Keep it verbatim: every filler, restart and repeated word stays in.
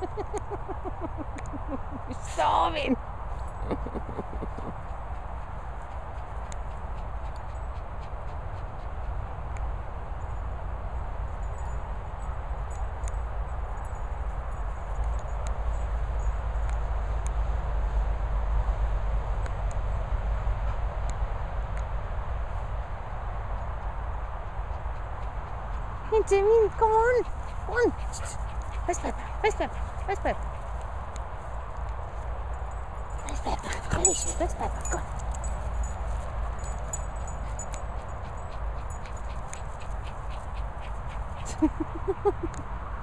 You're starving. Hey, Jimmy, come on, come on. Where's Peppa? Where's Peppa? Where's Peppa? Where's Peppa? Where is she? Where's Peppa? Go on.